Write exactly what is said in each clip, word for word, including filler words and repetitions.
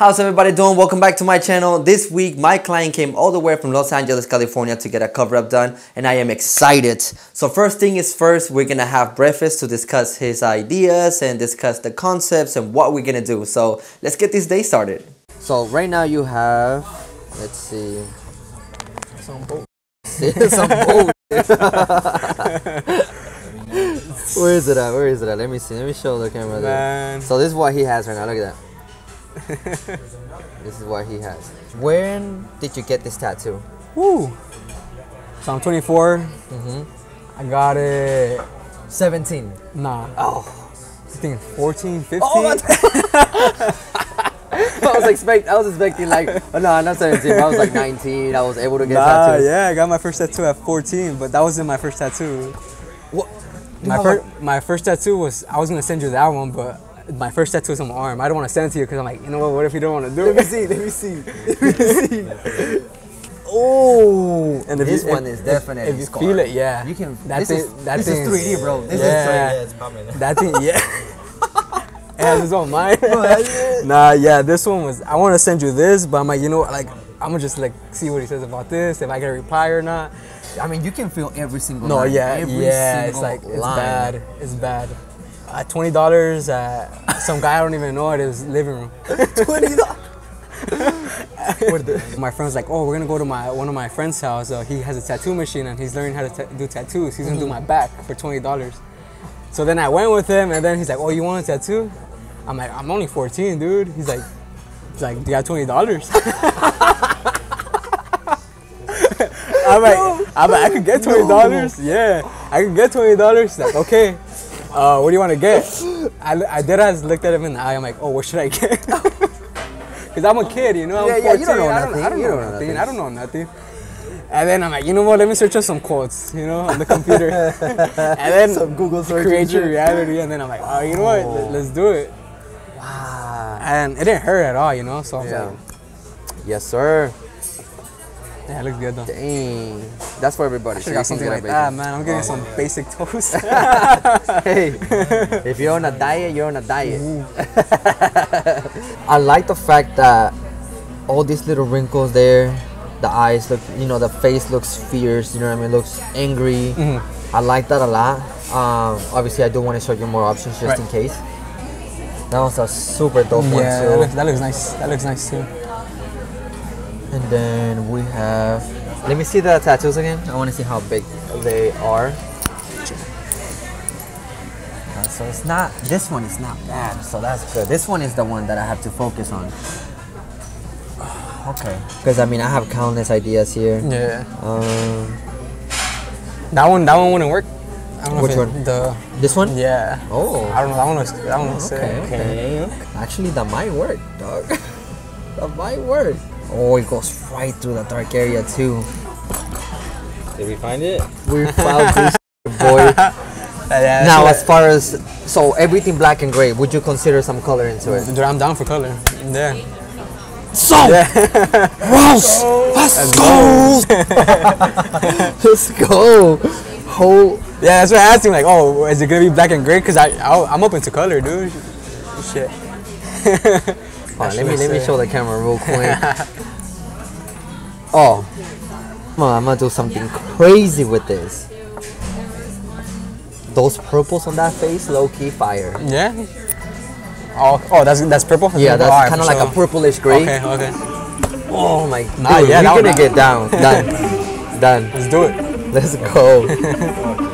How's everybody doing? Welcome back to my channel. This week my client came all the way from Los Angeles, California to get a cover up done, and I am excited. So first thing is first, we're gonna have breakfast to discuss his ideas and discuss the concepts and what we're gonna do. So let's get this day started. So right now you have, let's see, some bull. Some bull. Where is it at? Where is it at? Let me see. Let me show the camera there. So this is what he has right now. Look at that. This is what he has. When did you get this tattoo? Woo! So I'm twenty-four. Mm-hmm. I got it. seventeen. Nah. Oh. I think fourteen, fifteen. Oh my I was expect. I was expecting like, oh, no, not seventeen. I was like nineteen. I was able to get nah, tattoos. Yeah, I got my first tattoo at fourteen, but that wasn't my first tattoo. What? My no. first, my first tattoo was. I was gonna send you that one, but. My first tattoo is on my arm. I don't want to send it to you because I'm like, you know what, what if you don't want to do it? Let me see, let me see, let me see. Oh, and this you, one if, is definitely if you scarred. Feel it, yeah. You can, that this thing, is, that this thing is three D, bro. This yeah. is three D, yeah, that thing, yeah. It has its own mind. Nah, yeah, this one was, I want to send you this, but I'm like, you know what, like, I'm gonna just like see what he says about this, if I get a reply or not. I mean, you can feel every single No, line. yeah, every yeah, it's like, line. it's bad, it's bad. At twenty dollars, uh, some guy I don't even know at his living room. Twenty dollars. My friend's like, oh, we're gonna go to my one of my friend's house. Uh, he has a tattoo machine and he's learning how to ta do tattoos. He's gonna mm-hmm. do my back for twenty dollars. So then I went with him, and then he's like, oh, you want a tattoo? I'm like, I'm only fourteen, dude. He's like, he's like, do you have twenty dollars? I'm like, I'm like, I could get twenty dollars. No. Yeah, I could get twenty dollars. Like, okay. Uh, what do you want to get? I, I did. I just looked at him in the eye. I'm like, oh, what should I get? Because I'm a kid, you know. I'm yeah, yeah, fourteen. You don't know nothing. I don't, I don't know, know nothing. nothing. I don't know nothing. And then I'm like, you know what? Let me search up some quotes, you know, on the computer. And then some Google search. Create your reality. And then I'm like, oh, you know what? Oh. Let's do it. Wow. And it didn't hurt at all, you know. So I was yeah. like, yes, sir. Yeah, it looks good though. Dang. That's for everybody. I should have got something like that, man. I'm getting oh, some yeah. basic toast. Hey, if you're on a diet, you're on a diet. I like the fact that all these little wrinkles there, the eyes look, you know, the face looks fierce, you know what I mean? It looks angry. Mm-hmm. I like that a lot. Um, obviously, I do want to show you more options just right. in case. That was a super dope yeah, one too. That looks, that looks nice. That looks nice too. And then we have, let me see the tattoos again. I want to see how big they are. Uh, so it's not, this one is not bad, so that's good. This one is the one that I have to focus on. Okay. Because I mean, I have countless ideas here. Yeah. Um, that one, that one wouldn't work. I don't know Which one? It, the, this one? Yeah. Oh. I don't know, that one looks, that one looks okay, sick. Okay, okay. Actually, that might work, dog. That might work. Oh, it goes right through the dark area too. Did we find it? We found this boy. Yeah, now, as far as so everything black and gray, would you consider some color into it? Dude, I'm down for color. Yeah. So, yeah. Rose, let's go. Let's go. Whole. Yeah, that's what I asked him. Like, oh, is it gonna be black and gray? Cause I, I I'm open to color, dude. Shit. Right, let me let me show the camera real quick. Oh, well, I'm gonna do something crazy with this. Those purples on that face, low key fire. Yeah. Oh, oh, that's that's purple. Yeah, that's right, kind of so. like a purplish gray. Okay, okay. Oh my god, nah, yeah, we're gonna get down. Done, done. Let's do it. Let's go.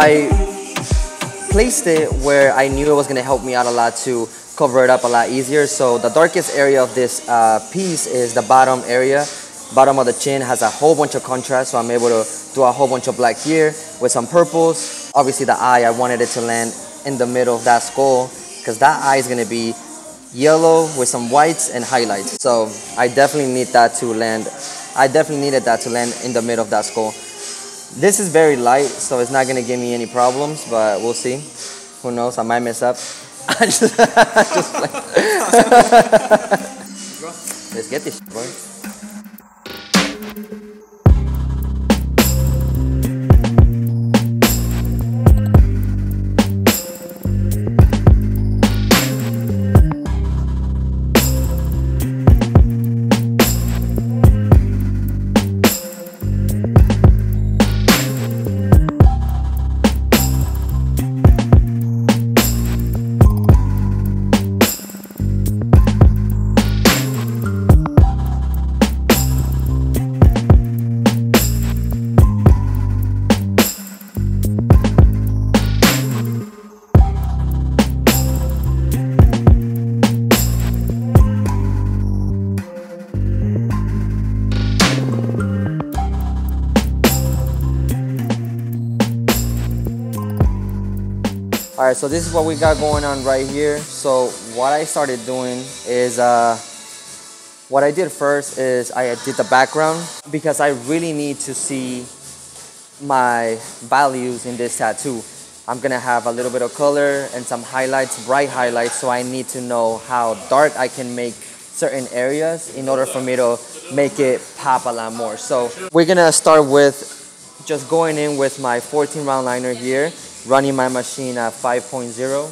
I placed it where I knew it was going to help me out a lot to cover it up a lot easier. So the darkest area of this uh, piece is the bottom area. Bottom of the chin has a whole bunch of contrast, so I'm able to do a whole bunch of black here with some purples. Obviously the eye, I wanted it to land in the middle of that skull because that eye is going to be yellow with some whites and highlights. So I definitely need that to land. I definitely needed that to land in the middle of that skull. This is very light, so it's not going to give me any problems, but we'll see. Who knows? I might mess up. I just, I just like let's get this, boy. All right, so this is what we got going on right here. So what I started doing is, uh, what I did first is I did the background because I really need to see my values in this tattoo. I'm gonna have a little bit of color and some highlights, bright highlights, so I need to know how dark I can make certain areas in order for me to make it pop a lot more. So we're gonna start with just going in with my fourteen round liner here, running my machine at five point zero.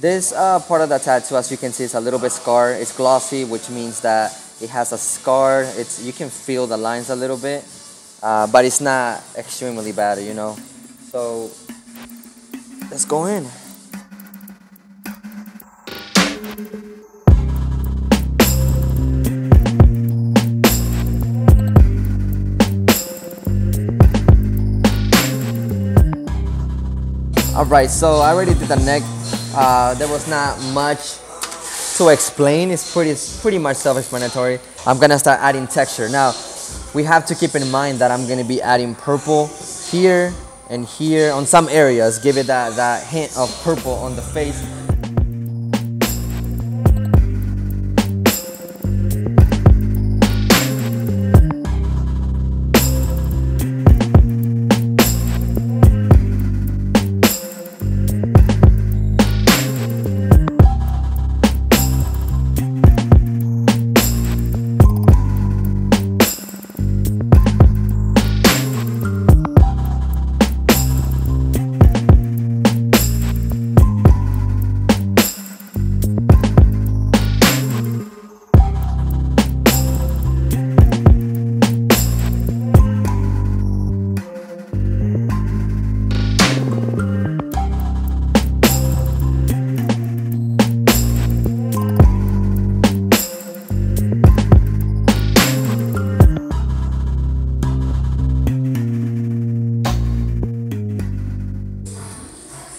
This uh, part of the tattoo, as you can see, is a little bit scarred. It's glossy, which means that it has a scar. It's, you can feel the lines a little bit, uh, but it's not extremely bad, you know. So let's go in. Alright, so I already did the neck. Uh, there was not much to explain. It's pretty, it's pretty much self-explanatory. I'm gonna start adding texture. Now, we have to keep in mind that I'm gonna be adding purple here and here on some areas. Give it that, that hint of purple on the face.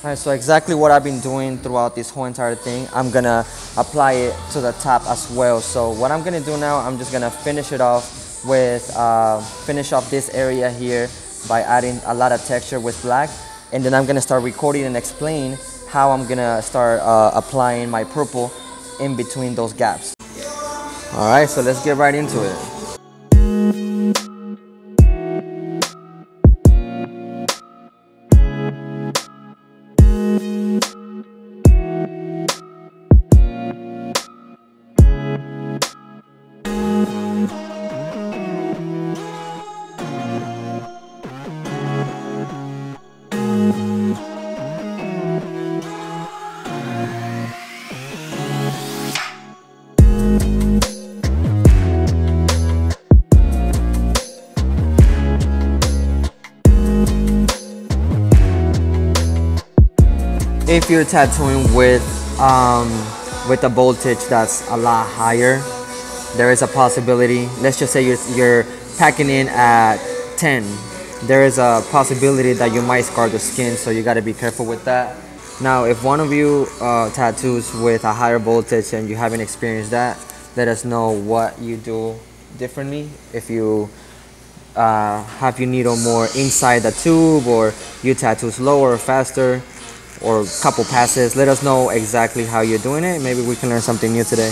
Alright, so exactly what I've been doing throughout this whole entire thing, I'm gonna apply it to the top as well. So what I'm gonna do now, I'm just gonna finish it off with, uh, finish off this area here by adding a lot of texture with black. And then I'm gonna start recording and explain how I'm gonna start uh, applying my purple in between those gaps. Alright, so let's get right into it. If you're tattooing with um, with a voltage that's a lot higher, there is a possibility. Let's just say you're, you're packing in at ten there is a possibility that you might scar the skin, so you got to be careful with that. Now, if one of you uh, tattoos with a higher voltage and you haven't experienced that, let us know what you do differently. If you uh, have your needle more inside the tube, or you tattoo slower or faster, or a couple passes, let us know exactly how you're doing it. Maybe we can learn something new today.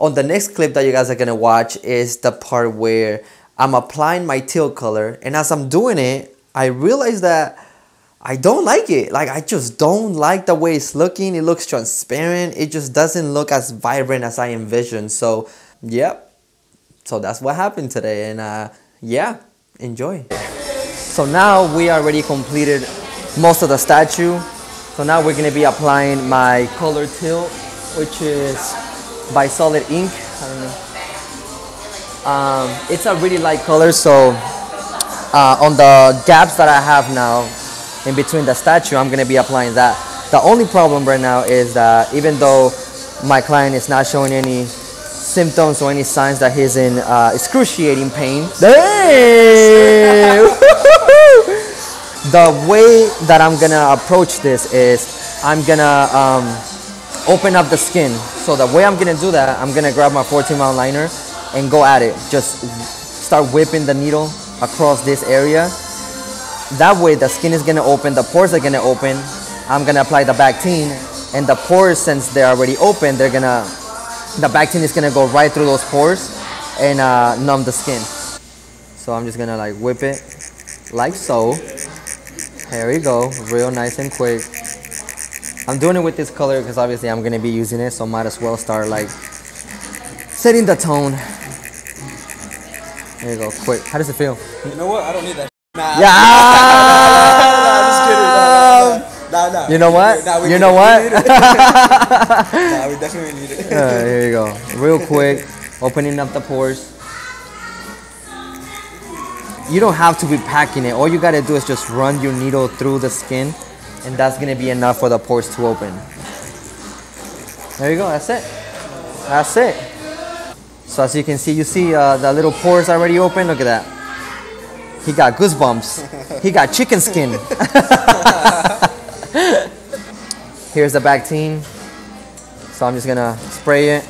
On the next clip that you guys are gonna watch is the part where I'm applying my teal color, and as I'm doing it, I realize that I don't like it. Like, I just don't like the way it's looking. It looks transparent. It just doesn't look as vibrant as I envisioned. So, yep. So that's what happened today, and uh, yeah, enjoy. So now we already completed most of the statue. So now we're gonna be applying my color teal, which is by Solid Ink. I don't know. Um, it's a really light color, so uh, on the gaps that I have now in between the statue, I'm gonna be applying that. The only problem right now is that even though my client is not showing any symptoms or any signs that he's in uh, excruciating pain, the way that I'm gonna approach this is I'm gonna um, open up the skin. So the way I'm gonna do that, I'm gonna grab my fourteen round liner and go at it. Just start whipping the needle across this area. That way the skin is gonna open, the pores are gonna open. I'm gonna apply the Bactine, and the pores, since they're already open, they're gonna, the Bactine is gonna go right through those pores and uh, numb the skin. So I'm just gonna like whip it like so. There we go, real nice and quick. I'm doing it with this color because obviously I'm gonna be using it, so might as well start like setting the tone. There you go, quick. How does it feel? You know what? I don't need that. Nah. Yeah. Nah, just kidding. Nah, nah, nah. nah. You know what? Nah, you know it. what? Nah, we definitely need it. Uh, here you go. Real quick, opening up the pores. You don't have to be packing it. All you gotta do is just run your needle through the skin, and that's gonna be enough for the pores to open. There you go, that's it. That's it. So as you can see, you see uh, the little pores already open. Look at that. He got goosebumps. He got chicken skin. Here's the Bactine. So I'm just gonna spray it.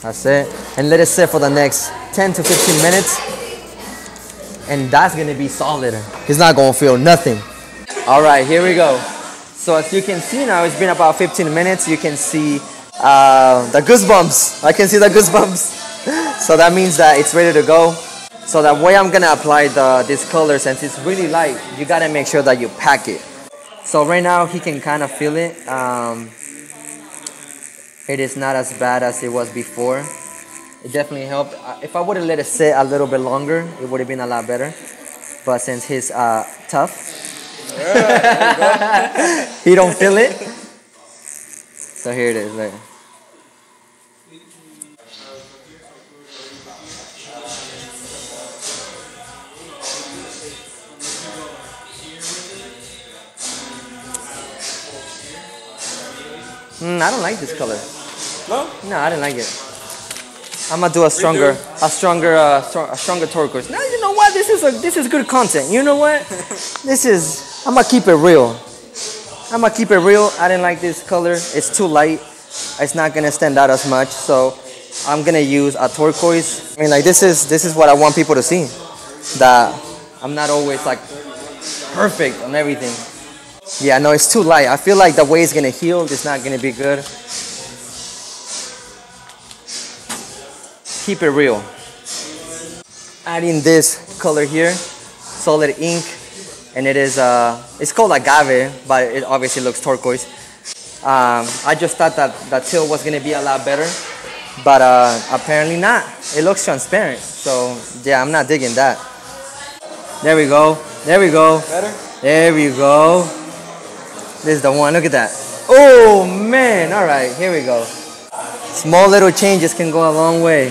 That's it. And let it sit for the next ten to fifteen minutes. And that's gonna be solid. It's not gonna feel nothing. All right, here we go. So as you can see now, it's been about fifteen minutes. You can see uh, the goosebumps. I can see the goosebumps. So that means that it's ready to go. So the way I'm gonna apply the, this color, since it's really light, you gotta make sure that you pack it. So right now he can kind of feel it. Um, it is not as bad as it was before. It definitely helped. If I would have let it sit a little bit longer, it would have been a lot better. But since he's uh, tough, he don't feel it. So here it is. Look. Mm, I don't like this color. No? No, I didn't like it. I'm gonna do a stronger, a stronger, uh, stro a stronger turquoise. Now you know what? This is a, this is good content. You know what? This is. I'm gonna keep it real. I'm gonna keep it real. I didn't like this color. It's too light. It's not gonna stand out as much. So I'm gonna use a turquoise. I mean, like this is this is what I want people to see. That I'm not always like perfect on everything. Yeah, no, it's too light. I feel like the way it's gonna heal, it's not gonna be good. Keep it real. Adding this color here, Solid Ink, and it is uh, it's called agave, but it obviously looks turquoise. Um, I just thought that the teal was gonna be a lot better, but uh, apparently not. It looks transparent, so yeah, I'm not digging that. There we go. There we go. Better. There we go. This is the one. Look at that. Oh man! All right, here we go. Small little changes can go a long way.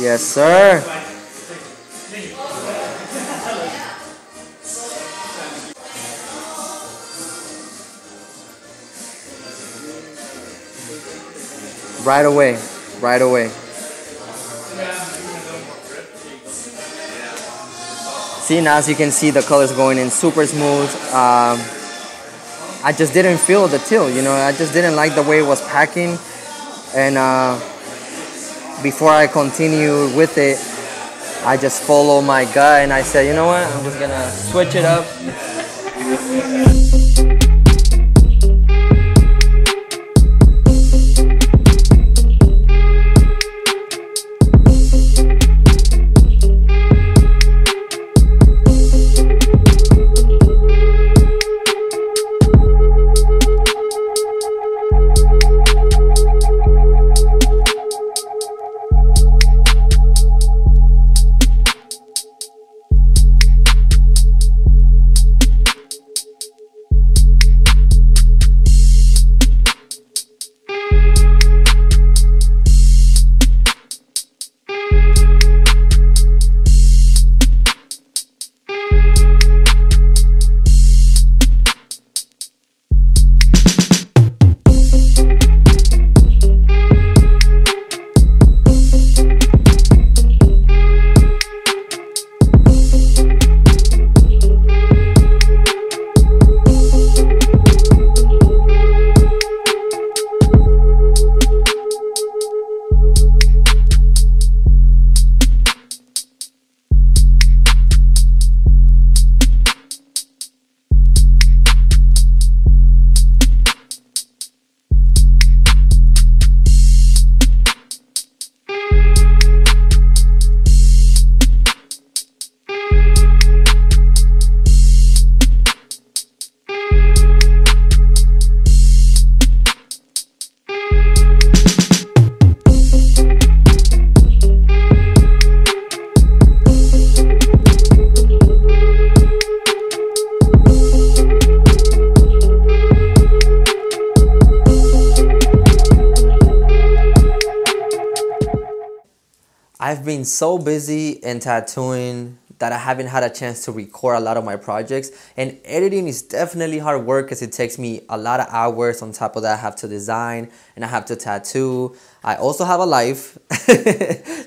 Yes, sir. Right away. Right away. See, now as you can see, the color's going in super smooth. Um, I just didn't feel the teal, you know. I just didn't like the way it was packing. And uh, before I continue with it, I just follow my gut and I said, you know what? I'm just gonna switch it up. I've been so busy in tattooing that I haven't had a chance to record a lot of my projects, and editing is definitely hard work because it takes me a lot of hours. On top of that, I have to design and I have to tattoo. I also have a life.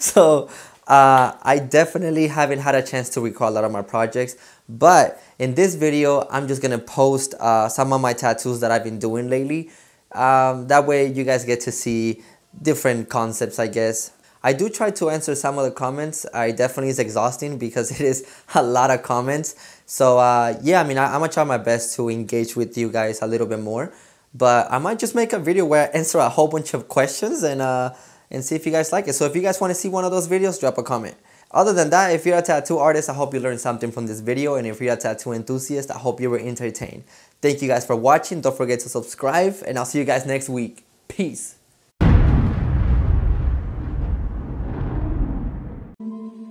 So uh, I definitely haven't had a chance to record a lot of my projects, but in this video I'm just gonna post uh, some of my tattoos that I've been doing lately. Um, that way you guys get to see different concepts, I guess. I do try to answer some of the comments. I definitely is exhausting because it is a lot of comments. So uh, yeah, I mean, I, I'm gonna try my best to engage with you guys a little bit more. But I might just make a video where I answer a whole bunch of questions and uh, and see if you guys like it. So if you guys wanna see one of those videos, drop a comment. Other than that, if you're a tattoo artist, I hope you learned something from this video, and if you're a tattoo enthusiast, I hope you were entertained. Thank you guys for watching. Don't forget to subscribe, and I'll see you guys next week. Peace.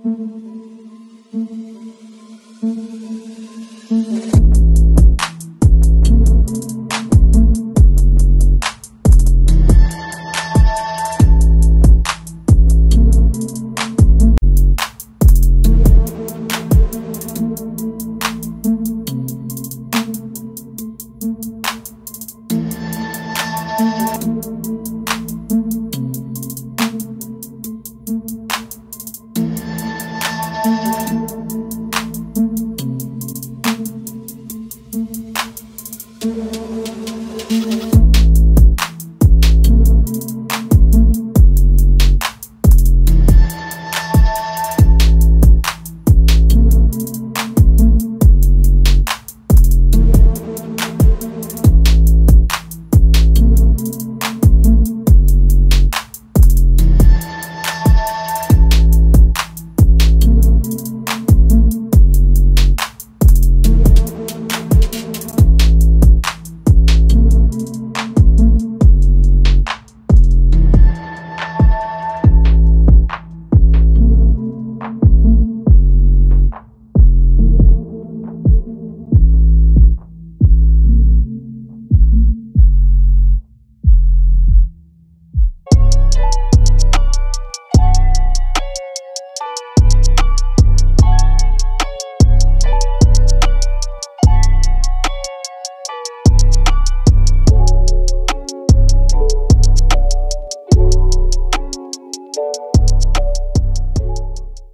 We'll be right back.